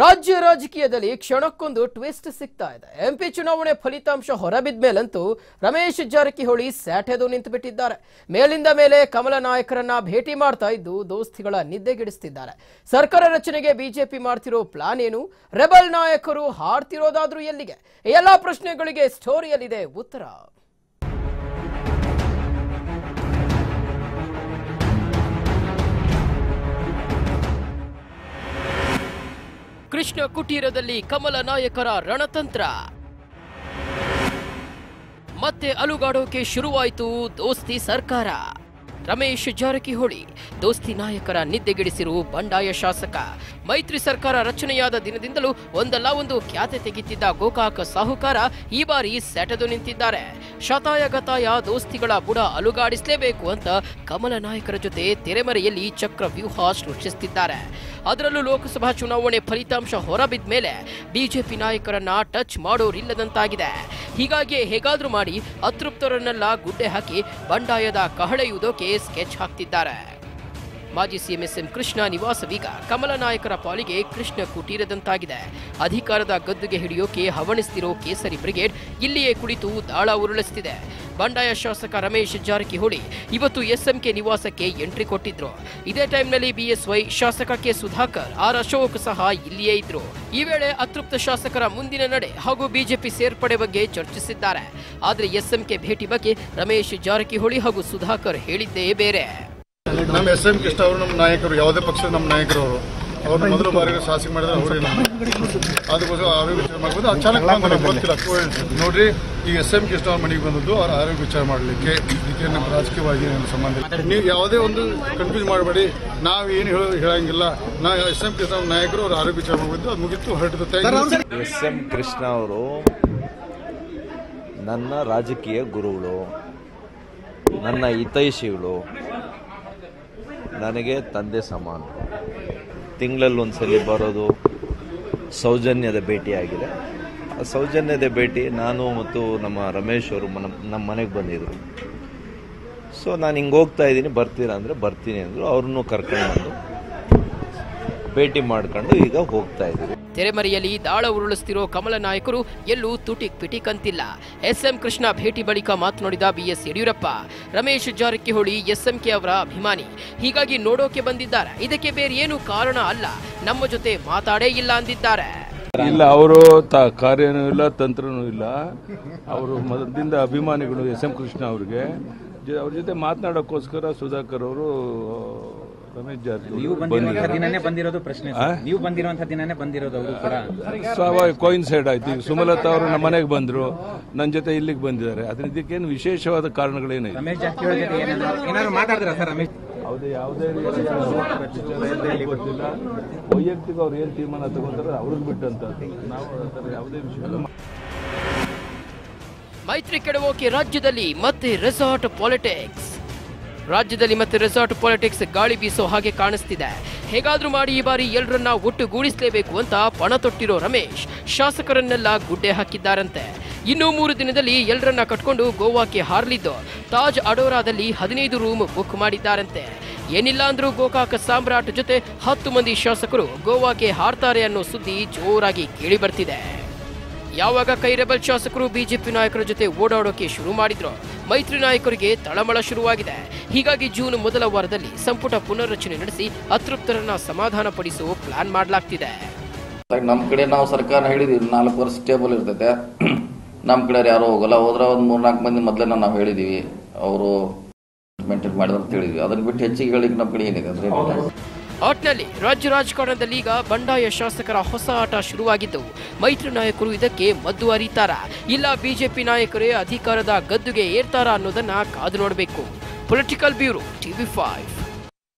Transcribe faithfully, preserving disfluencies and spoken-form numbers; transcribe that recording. ರಾಜ್ಯ ರಾಜಕೀಯದಲ್ಲಿ ಕ್ಷಣಕ್ಕೊಂದು ಟ್ವಿಸ್ಟ್ ಸಿಗ್ತಾ ಇದೆ. ಎಂಪಿ ಚುನಾವಣೆ ಫಲಿತಾಂಶ ಹೊರಬಿದ್ದ ಮೇಲಂತೂ ರಮೇಶ್ ಜಾರಕಿಹೊಳಿ ಸ್ಯಾಟೆದು ನಿಂತು ಬಿಟ್ಟಿದ್ದಾರೆ. ಮೇಲಿಂದ ಮೇಲೆ ಕಮಲ ನಾಯಕರನ್ನ ಭೇಟಿ ಮಾಡ್ತಾ ಇದ್ದು ದೋಸ್ತಿಗಳ ನಿದ್ದೆಗೆಡಿಸ್ತಿದ್ದಾರೆ. ಸರ್ಕಾರ ರಚನೆಗೆ ಬಿಜೆಪಿ ಮಾಡ್ತಿರೋ ಪ್ಲಾನ್ ಏನು? ರೆಬಲ್ ನಾಯಕರು ಹಾರ್ತಿರೋದಾದ್ರೂ ಎಲ್ಲಿಗೆ? ಎಲ್ಲಾ ಪ್ರಶ್ನೆಗಳಿಗೆ ಸ್ಟೋರಿಯಲ್ಲಿದೆ ಉತ್ತರ. ಕೃಷ್ಣ ಕುಟೀರದಲ್ಲಿ ಕಮಲ ನಾಯಕರ ರಣತಂತ್ರ ಮತ್ತೆ ಅಲುಗಾಡೋಕೆ ಶುರುವಾಯಿತು. ದೋಸ್ತಿ ಸರ್ಕಾರ, ರಮೇಶ್ ಜಾರಕಿಹೊಳಿ ದೋಸ್ತಿ ನಾಯಕರ ನಿದ್ದೆಗೆಡಿಸಿರು ಬಂಡಾಯ ಶಾಸಕ. ಮೈತ್ರಿ ಸರ್ಕಾರ ರಚನೆಯಾದ ದಿನದಿಂದಲೂ ಒಂದಲ್ಲ ಒಂದು ಖ್ಯಾತೆ ತೆಗಿತಿದ್ದ ಗೋಕಾಕ ಸಾಹುಕಾರ ಈ ಬಾರಿ ಸೆಟೆದು ನಿಂತಿದ್ದಾರೆ. ಶತಾಯಗತಾಯ ದೋಸ್ತಿಗಳ ಬುಡ ಅಲುಗಾಡಿಸಲೇಬೇಕು ಅಂತ ಕಮಲ ನಾಯಕರ ಜೊತೆ ತೆರೆಮರೆಯಲ್ಲಿ ಚಕ್ರ ವ್ಯೂಹ ಸೃಷ್ಟಿಸುತ್ತಿದ್ದಾರೆ. ಅದರಲ್ಲೂ ಲೋಕಸಭಾ ಚುನಾವಣೆ ಫಲಿತಾಂಶ ಹೊರಬಿದ್ದ ಮೇಲೆ ಬಿಜೆಪಿ ನಾಯಕರನ್ನ ಟಚ್ ಮಾಡೋರಿಲ್ಲದಂತಾಗಿದೆ. ಹೀಗಾಗಿಯೇ ಹೇಗಾದ್ರೂ ಮಾಡಿ ಅತೃಪ್ತರನ್ನೆಲ್ಲ ಗುಡ್ಡೆ ಹಾಕಿ ಬಂಡಾಯದ ಕಹಳೆಯುವುದಕ್ಕೆ ಸ್ಕೆಚ್ ಹಾಕ್ತಿದ್ದಾರೆ. ಮಾಜಿ ಸಿಎಂ ಎಸ್ಎಂ ಕೃಷ್ಣ ನಿವಾಸವೀಗ ಕಮಲ ನಾಯಕರ ಪಾಲಿಗೆ ಕೃಷ್ಣ ಕುಟೀರದಂತಾಗಿದೆ. ಅಧಿಕಾರದ ಗದ್ದುಗೆ ಹಿಡಿಯೋಕೆ ಹವಣಿಸ್ತಿರೋ ಕೇಸರಿ ಬ್ರಿಗೇಡ್ ಇಲ್ಲಿಯೇ ಕುಳಿತು ದಾಳ ಉರುಳಿಸ್ತಿದೆ. ಬಂಡಾಯ ಶಾಸಕ ರಮೇಶ್ ಜಾರಕಿಹೊಳಿ ಇವತ್ತು ಎಸ್ಎಂಕೆ ನಿವಾಸಕ್ಕೆ ಎಂಟ್ರಿ ಕೊಟ್ಟಿದ್ರು. ಇದೇ ಟೈಮ್ನಲ್ಲಿ ಬಿಎಸ್ವೈ, ಶಾಸಕ ಕೆ ಸುಧಾಕರ್, ಆರ್ ಅಶೋಕ್ ಸಹ ಇಲ್ಲಿಯೇ ಇದ್ರು. ಈ ವೇಳೆ ಅತೃಪ್ತ ಶಾಸಕರ ಮುಂದಿನ ನಡೆ ಹಾಗೂ ಬಿಜೆಪಿ ಸೇರ್ಪಡೆ ಬಗ್ಗೆ ಚರ್ಚಿಸಿದ್ದಾರೆ. ಆದರೆ ಎಸ್ಎಂಕೆ ಭೇಟಿ ಬಗ್ಗೆ ರಮೇಶ್ ಜಾರಕಿಹೊಳಿ ಹಾಗೂ ಸುಧಾಕರ್ ಹೇಳಿದ್ದೇ ಬೇರೆ. ನಮ್ಮ ಎಸ್ ಎಂ ಕೃಷ್ಣ ಅವರು ನಮ್ಮ ನಾಯಕರು, ಯಾವುದೇ ಪಕ್ಷದ ನಮ್ಮ ನಾಯಕರು. ಅವರು ಅವ್ರನ್ನ ಮೊದಲು ಬಾರಿಗೆ ಶಾಸಕ ಮಾಡಿದ್ರೆ ಅವರೇ ನಮ್ಮ ಅದಕ್ಕೋಸ್ಕರ ಆರೋಗ್ಯ ವಿಚಾರ ಮಾಡ್ಬೋದು. ಅಚಾನಕ್ ನನಗೆ ಗೊತ್ತಿಲ್ಲ, ನೋಡ್ರಿ ಈ ಎಸ್ ಎಂ ಕೃಷ್ಣ ಅವ್ರ ಮನೆಗೆ ಬಂದದ್ದು ಅವ್ರ ಆರೋಗ್ಯ ವಿಚಾರ ಮಾಡಲಿಕ್ಕೆ. ಇದಕ್ಕೆ ನಮ್ಮ ರಾಜಕೀಯವಾಗಿ ನನ್ನ ಸಂಬಂಧ. ನೀವು ಯಾವುದೇ ಒಂದು ಕನ್ಫ್ಯೂಸ್ ಮಾಡಬೇಡಿ, ನಾವು ಏನು ಹೇಳಂಗಿಲ್ಲ. ನಾ ಎಸ್ ಎಂ ಕೃಷ್ಣ ಅವ್ರ ನಾಯಕರು ಅವ್ರ ಆರೋಗ್ಯ ವಿಚಾರ ಮಾಡಿದ್ದು ಅದು ಮುಗಿತ್ತು, ಹೊರಟು. ಎಸ್ ಎಂ ಕೃಷ್ಣ ಅವರು ನನ್ನ ರಾಜಕೀಯ ಗುರುಗಳು, ನನ್ನ ಹಿತೈಷಿಗಳು, ನನಗೆ ತಂದೆ ಸಮಾನ. ತಿಂಗಳಲ್ಲಿ ಒಂದ್ಸಲಿ ಬರೋದು, ಸೌಜನ್ಯದ ಭೇಟಿಯಾಗಿದೆ. ಆ ಸೌಜನ್ಯದ ಭೇಟಿ ನಾನು ಮತ್ತು ನಮ್ಮ ರಮೇಶ್ ಅವರು ನಮ್ಮ ಮನೆಗೆ ಬಂದಿದ್ದರು. ಸೊ ನಾನು ಹಿಂಗೆ ಹೋಗ್ತಾ ಇದ್ದೀನಿ, ಬರ್ತೀರಾ ಅಂದರೆ ಬರ್ತೀನಿ ಅಂದರು. ಅವ್ರನ್ನೂ ಕರ್ಕೊಂಡು ಭೇಟಿ ಮಾಡ್ಕೊಂಡು ಈಗ ಹೋಗ್ತಾ ಇದ್ದೀವಿ. ತೆರೆಮರೆಯಲ್ಲಿ ದಾಳ ಉರುಳಿಸ್ತಿರೋ ಕಮಲ ನಾಯಕರು ಎಲ್ಲೂ ತುಟಿಕ್ ಪಿಟಿಕ್ ಅಂತಿಲ್ಲ. ಎಸ್ಎಂ ಕೃಷ್ಣ ಭೇಟಿ ಬಳಿಕ ಮಾತನಾಡಿದ ಬಿಎಸ್ ಯಡಿಯೂರಪ್ಪ, ರಮೇಶ್ ಜಾರಕಿಹೊಳಿ ಎಸ್ಎಂಕೆ ಅವರ ಅಭಿಮಾನಿ, ಹೀಗಾಗಿ ನೋಡೋಕೆ ಬಂದಿದ್ದಾರೆ. ಇದಕ್ಕೆ ಬೇರೆ ಏನು ಕಾರಣ ಅಲ್ಲ, ನಮ್ಮ ಜೊತೆ ಮಾತಾಡೇ ಇಲ್ಲ ಅಂದಿದ್ದಾರೆ. ಇಲ್ಲ, ಅವರು ಕಾರ್ಯನೂ ಇಲ್ಲ, ತಂತ್ರನೂ ಇಲ್ಲ. ಅವರು ಮೊದಲಿಂದ ಅಭಿಮಾನಿಗಳು ಎಸ್ ಎಂ ಕೃಷ್ಣ ಅವರಿಗೆ. ಅವ್ರ ಜೊತೆ ಮಾತನಾಡೋಕ್ಕೋಸ್ಕರ ಸುಧಾಕರ್ ಅವರು ರಮೇಶ್ ಜಾರಕಿಹೊಳಿ ಸ್ವಾಭಾವಿಕ ಕೋಇನ್ಸೈಡ್ ಆಯ್ತು. ಸುಮಲತಾ ಅವರು ನಮ್ಮ ಮನೆಗೆ ಬಂದ್ರು, ನನ್ನ ಜೊತೆ ಇಲ್ಲಿಗೆ ಬಂದಿದ್ದಾರೆ. ಅದ್ರ ಇದಕ್ಕೇನು ವಿಶೇಷವಾದ ಕಾರಣಗಳೇನು? ಯಾವುದೇ ಗೊತ್ತಿಲ್ಲ. ವೈಯಕ್ತಿಕ ಅವ್ರು ಏನ್ ತೀರ್ಮಾನ ತಗೊಂಡ್ರೆ ಅವ್ರಿಗೆ ಬಿಟ್ಟಂತ ನಾವು ಯಾವುದೇ ವಿಷಯ. ಮೈತ್ರಿ ಕೆಡವೋಕೆ ರಾಜ್ಯದಲ್ಲಿ ಮತ್ತೆ ರೆಸಾರ್ಟ್ ಪಾಲಿಟಿಕ್ಸ್. ರಾಜ್ಯದಲ್ಲಿ ಮತ್ತೆ ರೆಸಾರ್ಟ್ ಪಾಲಿಟಿಕ್ಸ್ ಗಾಳಿ ಬೀಸೋ ಹಾಗೆ ಕಾಣಿಸ್ತಿದೆ. ಹೇಗಾದ್ರೂ ಮಾಡಿ ಈ ಬಾರಿ ಎಲ್ಲರನ್ನ ಒಟ್ಟುಗೂಡಿಸಲೇಬೇಕು ಅಂತ ಪಣ ತೊಟ್ಟಿರೋ ರಮೇಶ್ ಶಾಸಕರನ್ನೆಲ್ಲ ಗುಡ್ಡೆ ಹಾಕಿದ್ದಾರಂತೆ. ಇನ್ನೂ ಮೂರು ದಿನದಲ್ಲಿ ಎಲ್ಲರನ್ನ ಕಟ್ಕೊಂಡು ಗೋವಾಕ್ಕೆ ಹಾರಲಿದ್ದು ತಾಜ್ ಅಡೋರಾದಲ್ಲಿ ಹದಿನೈದು ರೂಮ್ ಬುಕ್ ಮಾಡಿದ್ದಾರಂತೆ. ಏನಿಲ್ಲ ಅಂದ್ರೂ ಗೋಕಾಕ ಸಾಮ್ರಾಟ್ ಜೊತೆ ಹತ್ತು ಮಂದಿ ಶಾಸಕರು ಗೋವಾಕ್ಕೆ ಹಾರ್ತಾರೆ ಅನ್ನೋ ಸುದ್ದಿ ಜೋರಾಗಿ ಕೇಳಿ ಬರ್ತಿದೆ. ಯಾವಾಗ ಕೈರೆಬಲ್ ಶಾಸಕರು ಬಿಜೆಪಿ ನಾಯಕರ ಜೊತೆ ಓಡಾಡೋಕೆ ಶುರು ಮಾಡಿದ್ರು, ಮೈತ್ರಿ ನಾಯಕರಿಗೆ ತಳಮಳ ಶುರುವಾಗಿದೆ. ಹೀಗಾಗಿ ಜೂನ್ ಮೊದಲ ವಾರದಲ್ಲಿ ಸಂಪುಟ ಪುನರ್ರಚನೆ ನಡೆಸಿ ಅತೃಪ್ತರನ್ನ ಸಮಾಧಾನ ಪಡಿಸುವ ಪ್ಲಾನ್ ಮಾಡಲಾಗ್ತಿದೆ. ನಮ್ಮ ಕಡೆ ನಾವು ಸರ್ಕಾರ ಹೇಳಿದೀವಿ, ನಾಲ್ಕು ವರ್ಷ ಸ್ಟೇಬಲ್ ಇರ್ತೈತೆ. ನಮ್ಮ ಕಡೆ ಯಾರು ಹೋಗಲ್ಲ, ಹೋದ್ರೆ ಒಂದು ಮೂರ್ನಾಲ್ಕು ಮಂದಿ ಮೊದಲೇ ನಾವು ಹೇಳಿದೀವಿ, ಅವರು ಮೇಂಟೈನ್ ಮಾಡಿದ್ರು ಅಂತ ಹೇಳಿದ್ವಿ. ಅದನ್ನ ಬಿಟ್ಟು ಹೆಚ್ಚಿಗೆ ಹೇಳಿಕ್ ನಮ್ಮ ಕಡೆ ಏನಿದೆ ಅಂದ್ರೆ ಒಟ್ಟಿನಲ್ಲಿ ರಾಜ್ಯ ರಾಜಕಾರಣದಲ್ಲಿ ಈಗ ಬಂಡಾಯ ಶಾಸಕರ ಹೊಸ ಆಟ ಶುರುವಾಗಿದ್ದು ಮೈತ್ರಿ ನಾಯಕರು ಇದಕ್ಕೆ ಮದ್ದು ಅರಿತಾರ ಇಲ್ಲ ಬಿಜೆಪಿ ನಾಯಕರೇ ಅಧಿಕಾರದ ಗದ್ದುಗೆ ಏರ್ತಾರ ಅನ್ನೋದನ್ನ ಕಾದು ನೋಡಬೇಕು. Political bureau TV five.